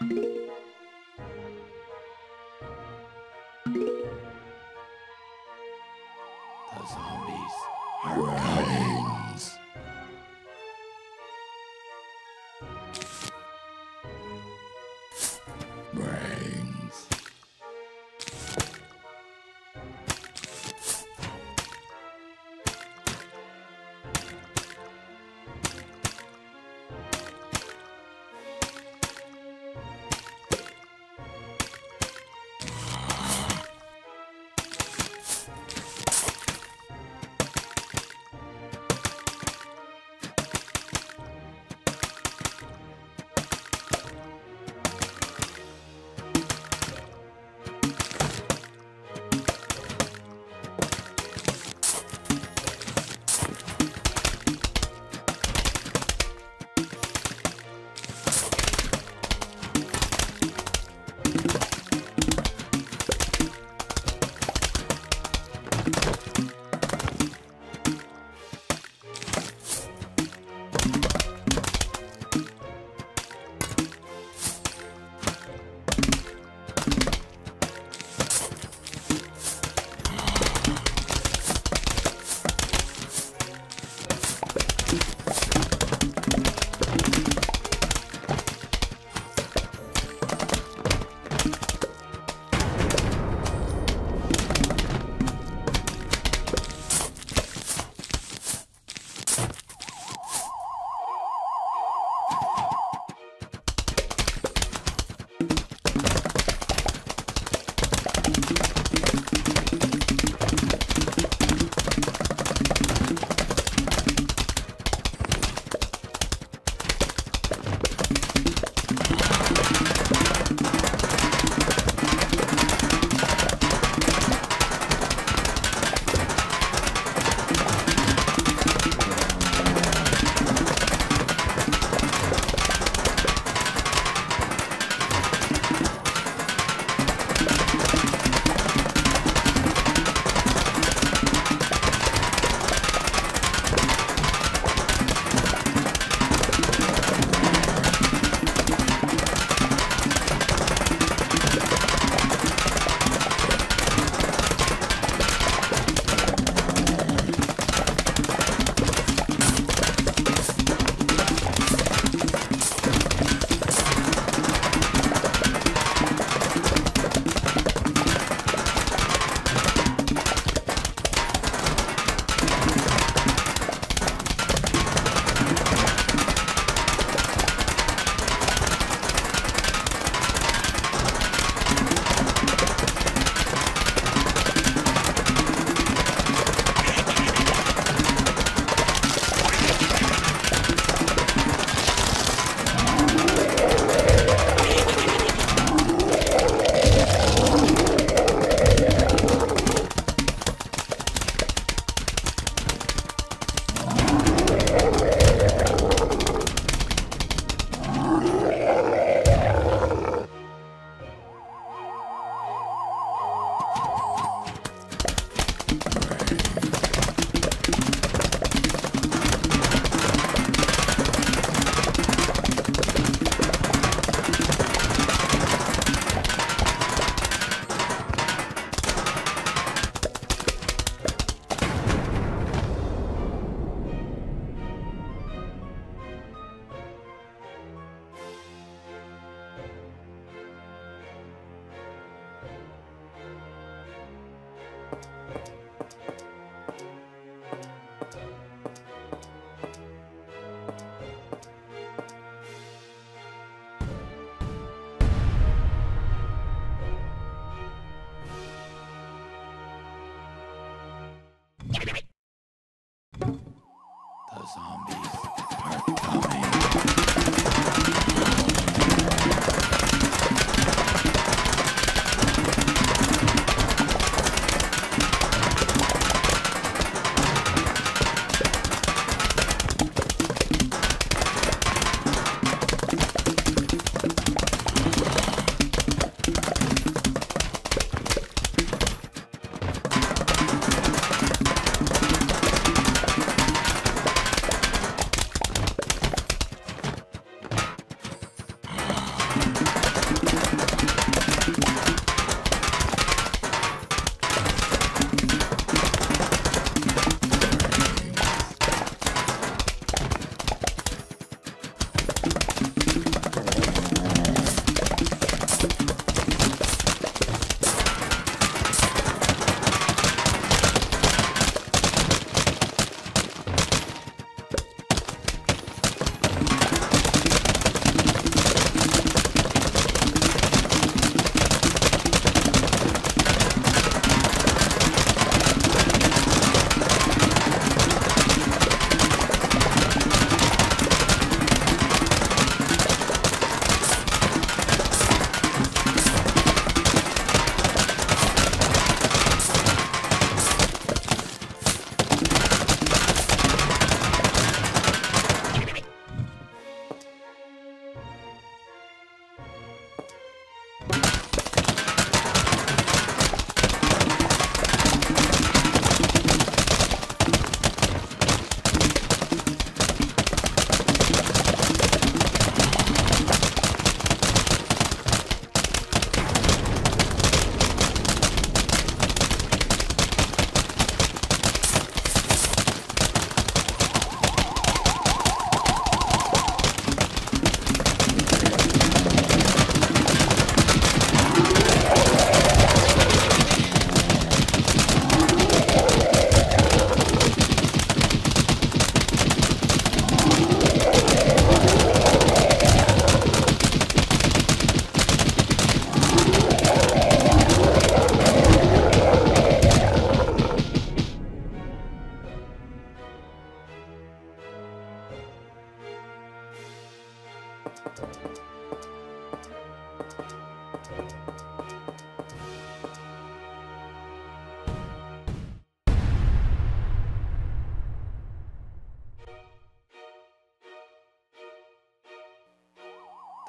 The zombies are coming.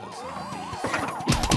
Those zombies.